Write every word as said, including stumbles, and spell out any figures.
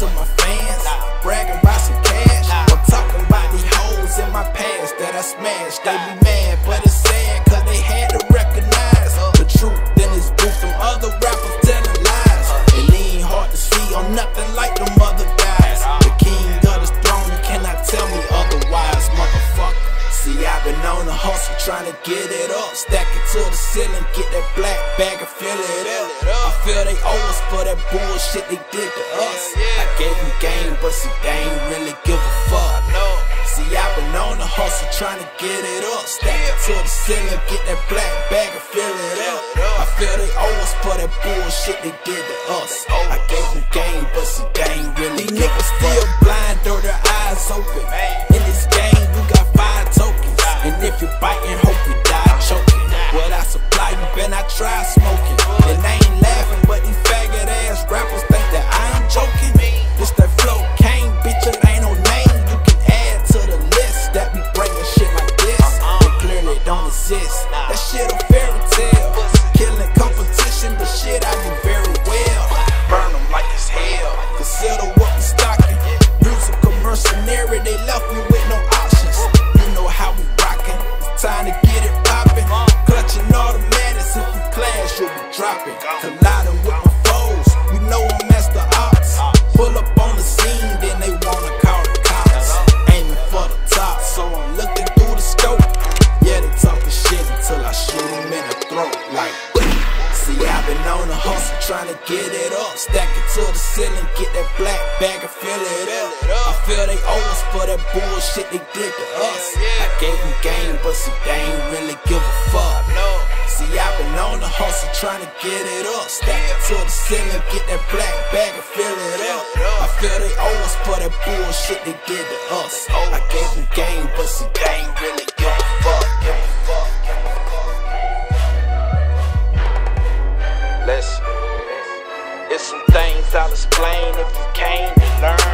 to my fans, bragging about some cash. I'm talking about these hoes in my past that I smashed. They be mad, but it's sad, cause they had to recognize the truth in this booth. Some other rappers telling lies, and it ain't hard to see, I'm nothing like them other guys. The king of the throne, you cannot tell me otherwise, motherfucker. See, I've been on the hustle, trying to get it up, stack it to the ceiling, get that black bag and fill it up. I feel they owe us for that bullshit they did to us. I gave them game, but see, they ain't really give a fuck. See, I've been on the hustle, trying to get it up, stack it to the ceiling, get that black bag and fill it up. I feel they owe us for that bullshit they did to us. I gave them game, but see, they ain't really give a fuck. These niggas still blind, though their eyes open. In this game, you got five tokens, and if you bite and hope you die choking. What I supply you, been I try smoking, and I ain't laughing, but these faggot ass rappers think that I am joking. This that flow came, bitch, it ain't no name you can add to the list that be bringing shit like this. It clearly don't exist. That shit a fairy tale, killing competition, the shit I do very well. Burn them like it's hell, consider what we stocking. Musical mercenary, they left me with no options. You know how we rockin', it's time to get it poppin'. Clutching automatics, if you clash, you'll be dropping. Colliding with my foes, we know I'm master ops. Pull up on the scene, then they wanna call the cops. Aiming for the top, so I'm looking through the scope. Yeah, they talking shit until I shoot them in the throat like. See, I've been on the hustle, trying to get it up, stack it to the ceiling, get that black bag and fill it up. I feel they owe us for that bullshit they did to us. I gave them game, but see, they ain't really give a fuck. See, I've been on the hustle, trying to get it up, stack it to the ceiling, get that black bag and fill it up. I feel they owe us for that bullshit they did to us. I gave them game, but see, they ain't really give a fuck. Give a fuck. Listen, it's some things I'll explain if you came to learn.